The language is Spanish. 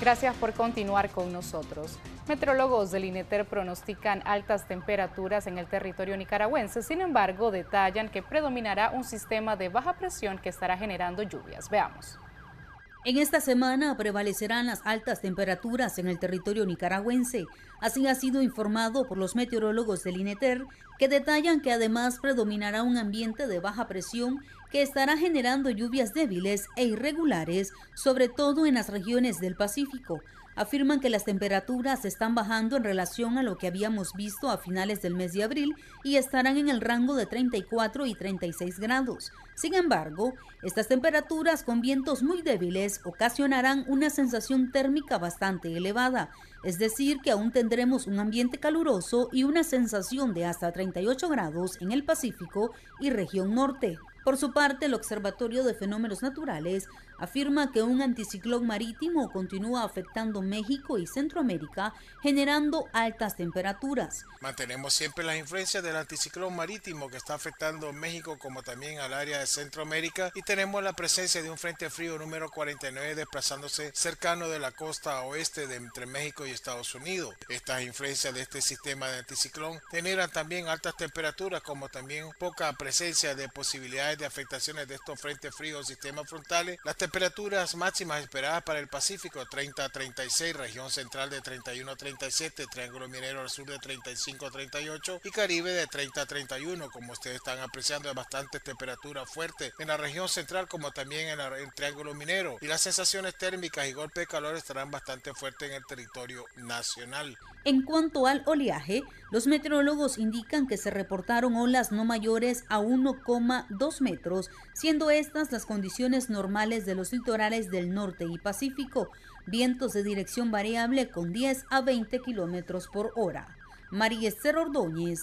Gracias por continuar con nosotros. Meteorólogos del INETER pronostican altas temperaturas en el territorio nicaragüense, sin embargo, detallan que predominará un sistema de baja presión que estará generando lluvias. Veamos. En esta semana prevalecerán las altas temperaturas en el territorio nicaragüense. Así ha sido informado por los meteorólogos del INETER, que detallan que además predominará un ambiente de baja presión que estará generando lluvias débiles e irregulares, sobre todo en las regiones del Pacífico. Afirman que las temperaturas están bajando en relación a lo que habíamos visto a finales del mes de abril y estarán en el rango de 34 y 36 grados. Sin embargo, estas temperaturas con vientos muy débiles ocasionarán una sensación térmica bastante elevada, es decir, que aún tendremos un ambiente caluroso y una sensación de hasta 38 grados en el Pacífico y región norte. Por su parte, el Observatorio de Fenómenos Naturales afirma que un anticiclón marítimo continúa afectando México y Centroamérica, generando altas temperaturas. Mantenemos siempre las influencias del anticiclón marítimo que está afectando México como también al área de Centroamérica, y tenemos la presencia de un frente frío número 49 desplazándose cercano de la costa oeste de entre México y Estados Unidos. Estas influencias de este sistema de anticiclón generan también altas temperaturas como también poca presencia de posibilidades de afectaciones de estos frentes fríos, sistemas frontales. Las temperaturas máximas esperadas para el Pacífico 30 a 36, región central de 31 a 37, Triángulo Minero al sur de 35 a 38 y Caribe de 30 a 31. Como ustedes están apreciando, hay bastantes temperaturas fuertes en la región central como también en el Triángulo Minero, y las sensaciones térmicas y golpes de calor estarán bastante fuertes en el territorio nacional. En cuanto al oleaje, los meteorólogos indican que se reportaron olas no mayores a 1,2 metros, siendo estas las condiciones normales de los litorales del norte y Pacífico, vientos de dirección variable con 10 a 20 kilómetros por hora. María Esther Ordóñez,